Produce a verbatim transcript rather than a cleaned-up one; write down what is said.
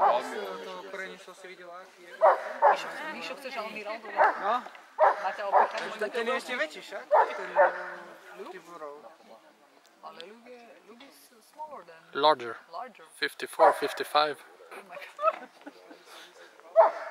To koreni są sredzielak. Misio chce, że on mi robił. No. Macie opytać. Ten jeszcze wycisz, tak? Ale lubię, lubię smaller than... Larger. Larger. fifty-four, fifty-five. Oh my God.